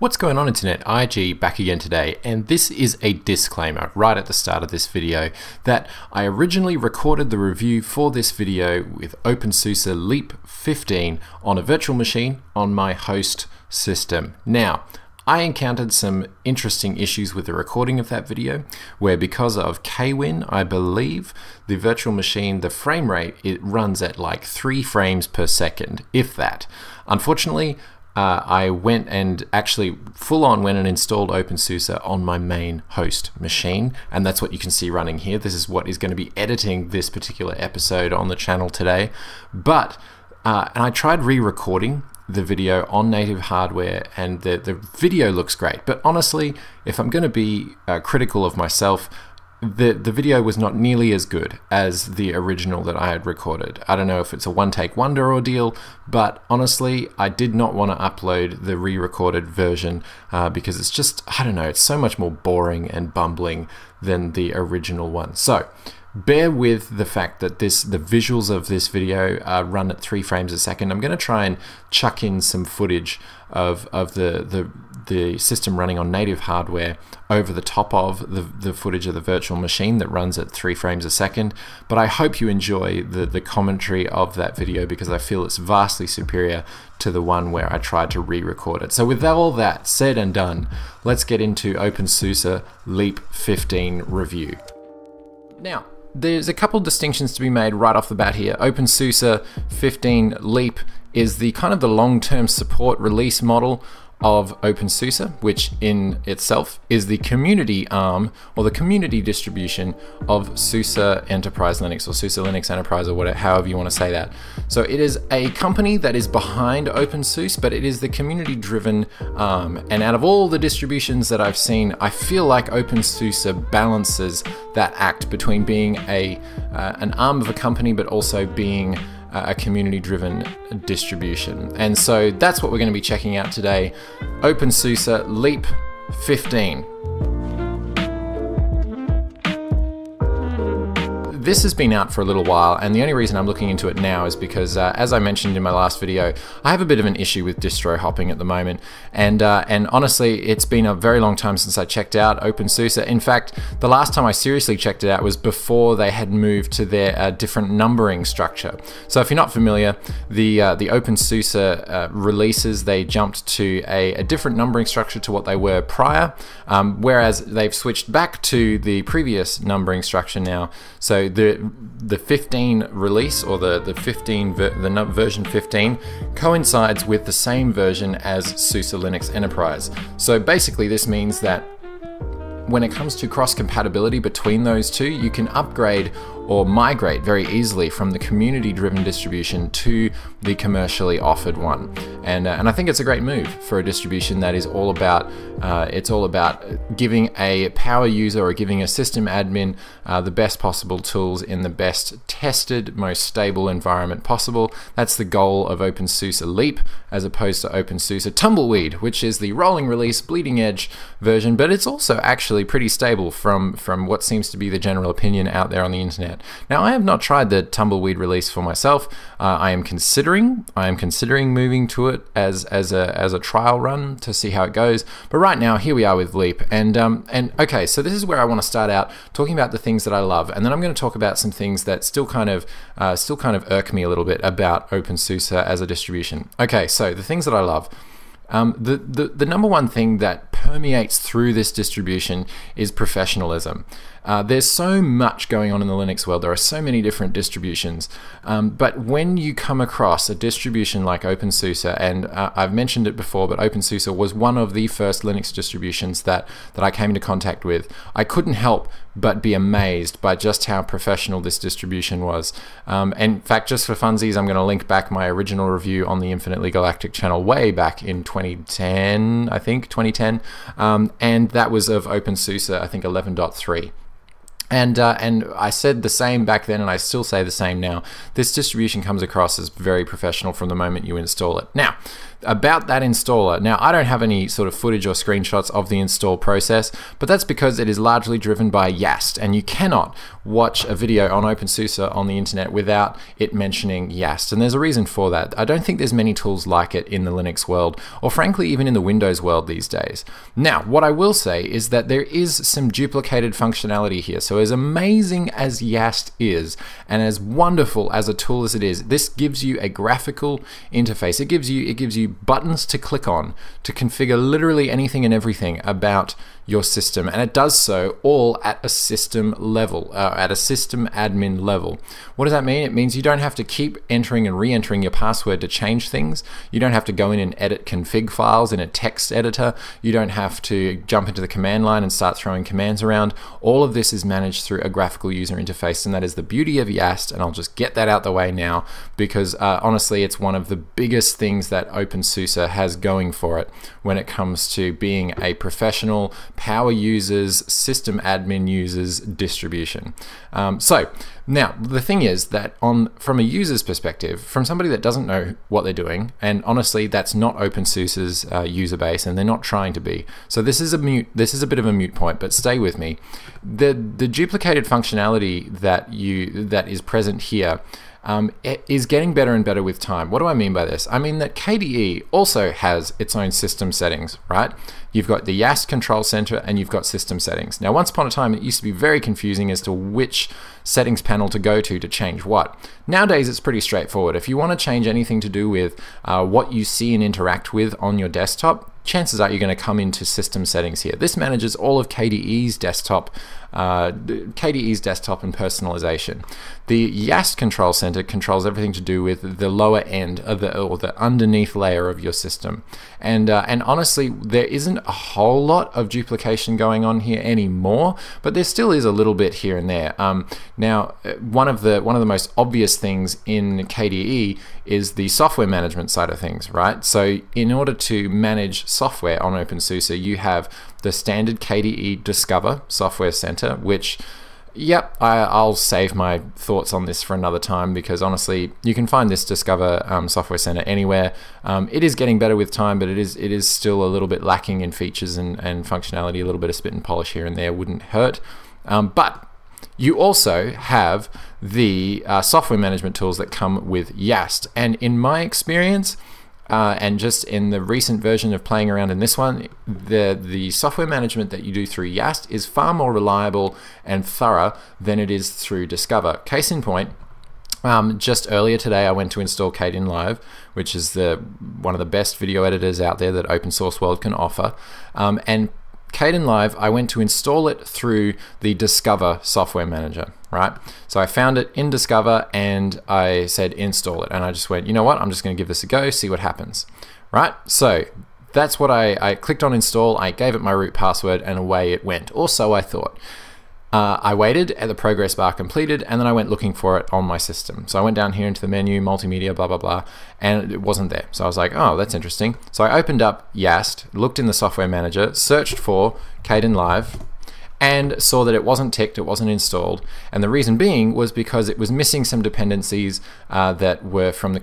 What's going on, Internet? IG back again today, and this is a disclaimer right at the start of this video that I originally recorded the review for this video with OpenSUSE Leap 15 on a virtual machine on my host system. Now, I encountered some interesting issues with the recording of that video where, because of KWin, I believe the virtual machine, the frame rate, it runs at like 3 frames per second, if that. Unfortunately, I went and actually full on went and installed OpenSUSE on my main host machine, and that's what you can see running here. This is what is going to be editing this particular episode on the channel today. But and I tried re-recording the video on native hardware, and the video looks great, but honestly, if I'm going to be critical of myself, the video was not nearly as good as the original that I had recorded. I don't know if it's a one-take wonder ordeal, but honestly, I did not want to upload the re-recorded version because it's just, I don't know, it's so much more boring and bumbling than the original one. So bear with the fact that the visuals of this video run at 3 frames a second. I'm going to try and chuck in some footage of the system running on native hardware over the top of the footage of the virtual machine that runs at 3 frames a second. But I hope you enjoy the commentary of that video, because I feel it's vastly superior to the one where I tried to re-record it. So with all that said and done, let's get into OpenSUSE Leap 15 review. Now, there's a couple distinctions to be made right off the bat here. OpenSUSE 15 Leap is the kind of the long-term support release model of OpenSUSE, which in itself is the community arm or the community distribution of SUSE Enterprise Linux, or SUSE Linux Enterprise, or whatever, however you want to say that. So it is a company that is behind OpenSUSE, but it is the community-driven arm. And out of all the distributions that I've seen, I feel like OpenSUSE balances that act between being an arm of a company, but also being a community-driven distribution. And so that's what we're going to be checking out today. OpenSUSE Leap 15. This has been out for a little while, and the only reason I'm looking into it now is because, as I mentioned in my last video, I have a bit of an issue with distro hopping at the moment, and honestly, it's been a very long time since I checked out OpenSUSE. In fact, the last time I seriously checked it out was before they had moved to their different numbering structure. So if you're not familiar, the OpenSUSE releases, they jumped to a different numbering structure to what they were prior, whereas they've switched back to the previous numbering structure now. So the 15 release, or the version 15 coincides with the same version as SUSE Linux Enterprise. So basically this means that when it comes to cross-compatibility between those two, you can upgrade or migrate very easily from the community-driven distribution to the commercially offered one. And I think it's a great move for a distribution that is all about, it's all about giving a power user or giving a system admin the best possible tools in the best tested, most stable environment possible. That's the goal of OpenSUSE Leap, as opposed to OpenSUSE Tumbleweed, which is the rolling release, bleeding edge version, but it's also actually pretty stable from what seems to be the general opinion out there on the internet. Now, I have not tried the Tumbleweed release for myself. I am considering moving to it as a trial run to see how it goes. But right now, here we are with Leap, and okay, so this is where I want to start out talking about the things that I love, and then I'm going to talk about some things that still kind of irk me a little bit about OpenSUSE as a distribution. Okay, so the things that I love. The number one thing that permeates through this distribution is professionalism. There's so much going on in the Linux world. There are so many different distributions. But when you come across a distribution like OpenSUSE, and I've mentioned it before, but OpenSUSE was one of the first Linux distributions that I came into contact with, I couldn't help but be amazed by just how professional this distribution was. In fact, just for funsies, I'm going to link back my original review on the InfinitelyGalactic channel way back in 2010, I think, 2010. And that was of OpenSUSE, I think, 11.3. And I said the same back then, and I still say the same now. This distribution comes across as very professional from the moment you install it. Now, about that installer. Now, I don't have any sort of footage or screenshots of the install process, but that's because it is largely driven by Yast, and you cannot watch a video on OpenSUSE on the internet without it mentioning Yast, and there's a reason for that. I don't think there's many tools like it in the Linux world, or frankly even in the Windows world these days. Now, what I will say is that there is some duplicated functionality here. So as amazing as Yast is, and as wonderful as a tool as it is, this gives you a graphical interface. It gives you buttons to click on to configure literally anything and everything about your system, and it does so all at a system level, at a system admin level. What does that mean? It means you don't have to keep entering and re-entering your password to change things. You don't have to go in and edit config files in a text editor. You don't have to jump into the command line and start throwing commands around. All of this is managed through a graphical user interface, and that is the beauty of Yast, and I'll just get that out the way now because honestly it's one of the biggest things that OpenSUSE has going for it when it comes to being a professional power users, system admin users distribution. So now the thing is that from a user's perspective, from somebody that doesn't know what they're doing, and honestly that's not OpenSUSE's user base, and they're not trying to be. So this is a bit of a moot point, but stay with me. The duplicated functionality that is present here is getting better and better with time. What do I mean by this? I mean that KDE also has its own system settings, right? You've got the Yast Control Center and you've got system settings. Now, once upon a time, it used to be very confusing as to which settings panel to go to change what. Nowadays, it's pretty straightforward. If you want to change anything to do with what you see and interact with on your desktop, chances are you're going to come into system settings here. This manages all of KDE's desktop and personalization. The Yast Control Center controls everything to do with the lower end of the underneath layer of your system. And honestly, there isn't a whole lot of duplication going on here anymore, but there still is a little bit here and there. Now, one of the most obvious things in KDE is the software management side of things, right? So in order to manage software on OpenSUSE, you have the standard KDE Discover Software Center, which, yep, I'll save my thoughts on this for another time because honestly, you can find this Discover Software Center anywhere. It is getting better with time, but it is still a little bit lacking in features and functionality. A little bit of spit and polish here and there wouldn't hurt. But you also have the software management tools that come with Yast, and in my experience, and just in the recent version of playing around in this one, the software management that you do through Yast is far more reliable and thorough than it is through Discover. Case in point, just earlier today I went to install Kdenlive, which is one of the best video editors out there that open source world can offer, and Kdenlive, I went to install it through the Discover software manager, right? So I found it in Discover and I said install it, and I just went, you know what, I'm just going to give this a go, see what happens, right? So that's what I clicked on install, I gave it my root password, and away it went, or so I thought. I waited at the progress bar completed, and then I went looking for it on my system. So I went down here into the menu, multimedia, blah, blah, blah, and it wasn't there. So I was like, oh, that's interesting. So I opened up Yast, looked in the software manager, searched for Kdenlive, and saw that it wasn't ticked, it wasn't installed. And the reason being was because it was missing some dependencies that were from the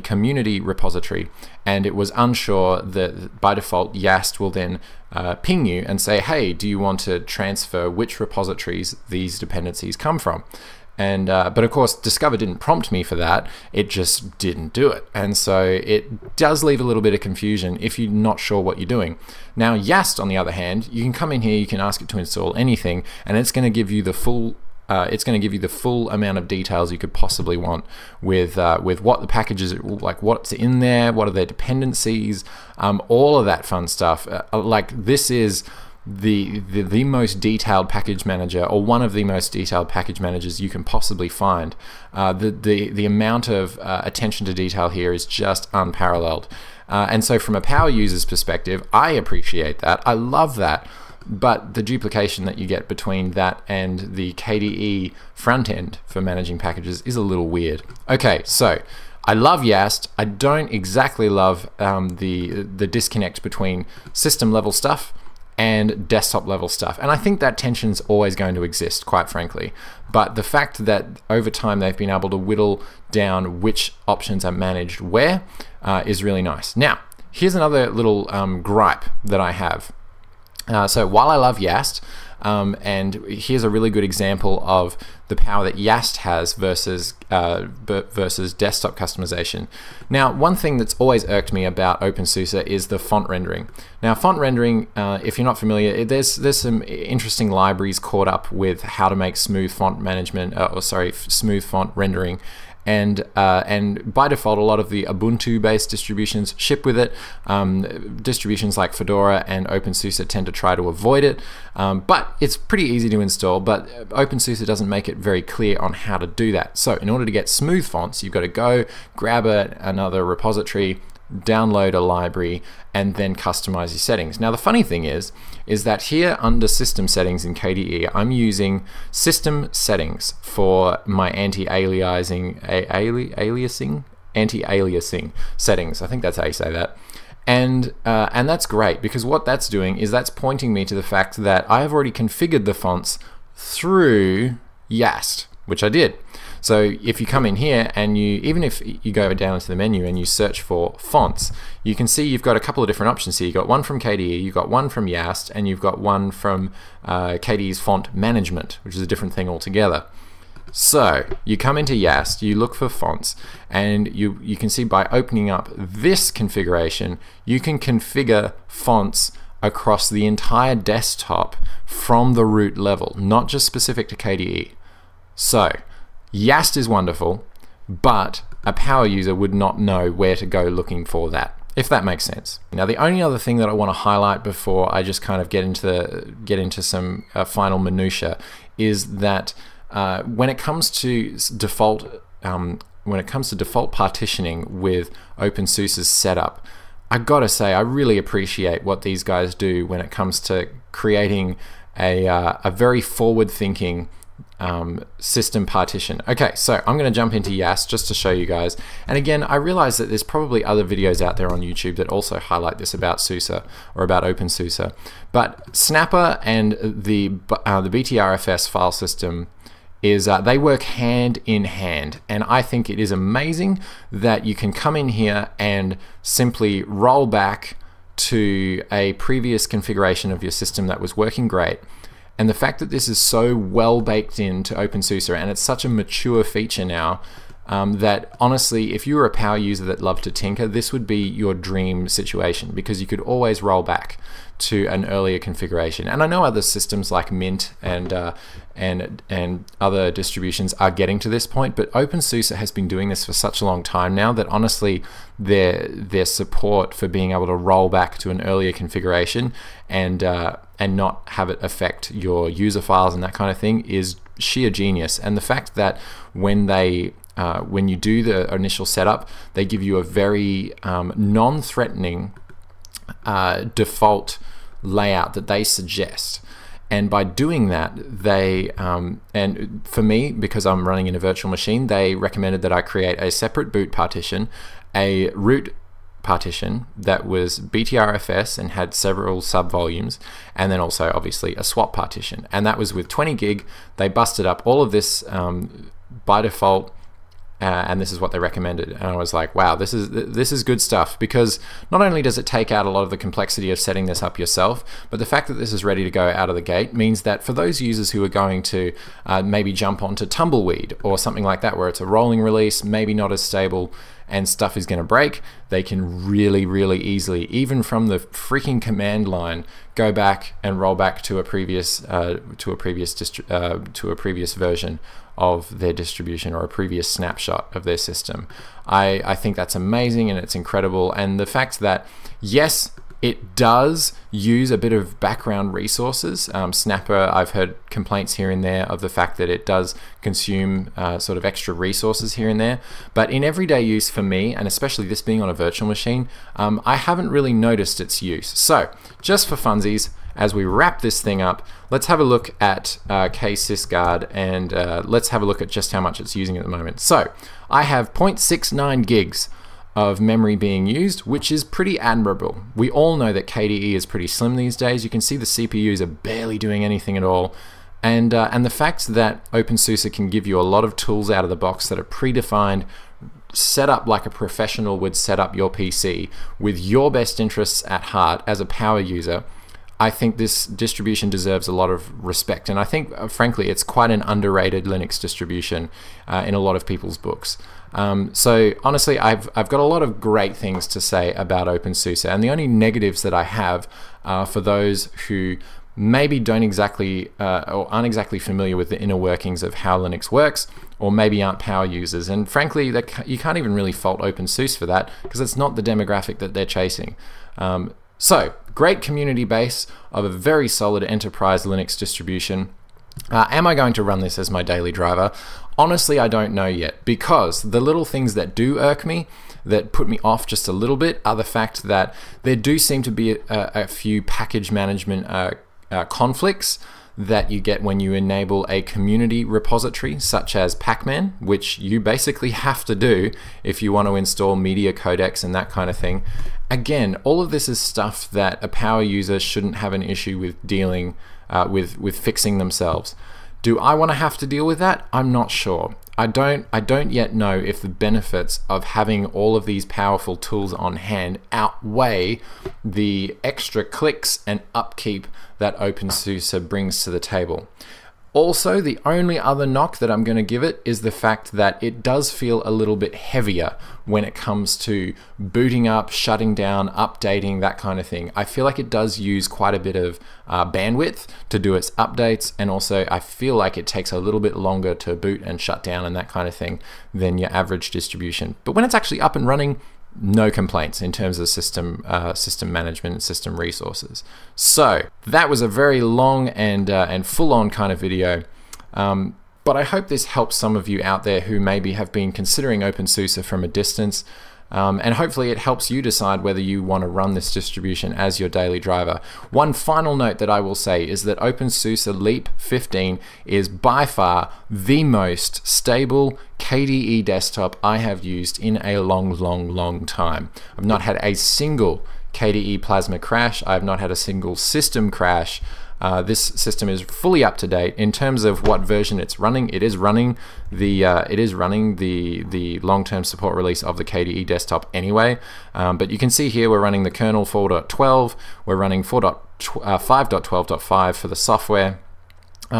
community repository, and it was unsure that by default Yast will then ping you and say, hey, do you want to transfer which repositories these dependencies come from? And, but of course, Discover didn't prompt me for that, it just didn't do it. And so it does leave a little bit of confusion if you're not sure what you're doing. Now Yast, on the other hand, you can come in here, you can ask it to install anything, and it's going to give you the full amount of details you could possibly want with what the packages, like what's in there, what are their dependencies, all of that fun stuff. Like this is the most detailed package manager, or one of the most detailed package managers you can possibly find. The amount of attention to detail here is just unparalleled. And so from a power user's perspective, I appreciate that, I love that, but the duplication that you get between that and the KDE front end for managing packages is a little weird. Okay, so I love Yast. I don't exactly love the disconnect between system level stuff and desktop level stuff. And I think that tension's always going to exist, quite frankly. But the fact that over time they've been able to whittle down which options are managed where is really nice. Now, here's another little gripe that I have. So while I love Yast, and here's a really good example of the power that Yast has versus desktop customization. Now, one thing that's always irked me about OpenSUSE is the font rendering. Now, font rendering, if you're not familiar, there's some interesting libraries caught up with how to make smooth font management, smooth font rendering. And by default, a lot of the Ubuntu-based distributions ship with it. Distributions like Fedora and OpenSUSE tend to try to avoid it, but it's pretty easy to install, but OpenSUSE doesn't make it very clear on how to do that. So in order to get smooth fonts, you've got to go grab another repository, download a library, and then customize your settings. Now the funny thing is that here under system settings in KDE, I'm using system settings for my anti-aliasing settings. I think that's how you say that. And that's great, because what that's doing is that's pointing me to the fact that I've already configured the fonts through Yast, which I did. So if you come in here and even if you go down into the menu and you search for fonts, you can see you've got a couple of different options here. You've got one from KDE, you've got one from Yast, and you've got one from KDE's font management, which is a different thing altogether. So you come into Yast, you look for fonts, and you can see by opening up this configuration, you can configure fonts across the entire desktop from the root level, not just specific to KDE. So Yast is wonderful, but a power user would not know where to go looking for that, if that makes sense. Now, the only other thing that I want to highlight before I just kind of get into some final minutia is that when it comes to default partitioning with OpenSUSE's setup, I gotta say I really appreciate what these guys do when it comes to creating a very forward-thinking system partition. Okay, so I'm going to jump into Yast just to show you guys. And again, I realize that there's probably other videos out there on YouTube that also highlight this about SUSE or about OpenSUSE. But Snapper and the BTRFS file system is they work hand in hand, and I think it is amazing that you can come in here and simply roll back to a previous configuration of your system that was working great. And the fact that this is so well baked into OpenSUSE, and it's such a mature feature now, that honestly, if you were a power user that loved to tinker, this would be your dream situation, because you could always roll back to an earlier configuration. And I know other systems like Mint and other distributions are getting to this point, but OpenSUSE has been doing this for such a long time now that honestly their support for being able to roll back to an earlier configuration and not have it affect your user files and that kind of thing is sheer genius. And the fact that when you do the initial setup, they give you a very non-threatening default layout that they suggest, and by doing that, they and for me, because I'm running in a virtual machine, they recommended that I create a separate boot partition, a root partition that was BTRFS and had several sub volumes, and then also obviously a swap partition, and that was with 20 gig. They busted up all of this by default. And this is what they recommended, and I was like, wow, this is good stuff, because not only does it take out a lot of the complexity of setting this up yourself, but the fact that this is ready to go out of the gate means that for those users who are going to maybe jump onto Tumbleweed or something like that, where it's a rolling release, maybe not as stable and stuff is going to break, they can really, really easily, even from the freaking command line, go back and roll back to a previous version of their distribution or a previous snapshot of their system. I think that's amazing, and it's incredible. And the fact that, yes, it does use a bit of background resources. Snapper, I've heard complaints here and there of the fact that it does consume sort of extra resources here and there. But in everyday use for me, and especially this being on a virtual machine, I haven't really noticed its use. So just for funsies, as we wrap this thing up, let's have a look at KSysGuard, and let's have a look at just how much it's using at the moment. So I have 0.69 gigs of memory being used, which is pretty admirable. We all know that KDE is pretty slim these days. You can see the CPUs are barely doing anything at all. And the fact that OpenSUSE can give you a lot of tools out of the box that are predefined, set up like a professional would set up your PC with your best interests at heart as a power user, I think this distribution deserves a lot of respect. And I think, frankly, it's quite an underrated Linux distribution in a lot of people's books. So honestly, I've got a lot of great things to say about OpenSUSE, and the only negatives that I have are for those who maybe don't exactly or aren't exactly familiar with the inner workings of how Linux works, or maybe aren't power users. And frankly, that you can't even really fault OpenSUSE for that, because it's not the demographic that they're chasing. So great community base of a very solid enterprise Linux distribution. Am I going to run this as my daily driver? Honestly, I don't know yet, because the little things that do irk me, that put me off just a little bit, are the fact that there do seem to be a few package management conflicts that you get when you enable a community repository such as Pacman, which you basically have to do if you want to install media codecs and that kind of thing. Again, all of this is stuff that a power user shouldn't have an issue with dealing with fixing themselves. Do I want to have to deal with that? I'm not sure. I don't yet know if the benefits of having all of these powerful tools on hand outweigh the extra clicks and upkeep that OpenSUSE brings to the table. Also, the only other knock that I'm going to give it is the fact that it does feel a little bit heavier when it comes to booting up, shutting down, updating, that kind of thing. I feel like it does use quite a bit of bandwidth to do its updates, and also I feel like it takes a little bit longer to boot and shut down and that kind of thing than your average distribution. But when it's actually up and running, no complaints in terms of system management and system resources. So that was a very long and full-on kind of video, but I hope this helps some of you out there who maybe have been considering OpenSUSE from a distance, and hopefully it helps you decide whether you want to run this distribution as your daily driver. One final note that I will say is that OpenSUSE Leap 15 is by far the most stable KDE desktop I have used in a long, long, long time. I've not had a single KDE Plasma crash. I've not had a single system crash. This system is fully up to date in terms of what version it's running. It is running the long-term support release of the KDE desktop anyway. But you can see here we're running the kernel 4.12. We're running 5.12.5 for the software.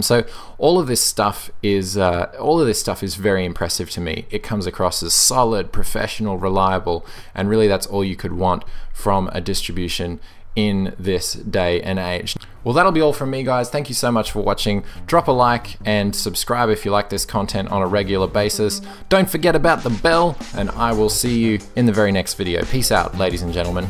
So all of this stuff is very impressive to me. It comes across as solid, professional, reliable, and really that's all you could want from a distribution in this day and age. Well, that'll be all from me, guys. Thank you so much for watching. Drop a like and subscribe if you like this content on a regular basis. Don't forget about the bell, and I will see you in the very next video. Peace out, ladies and gentlemen.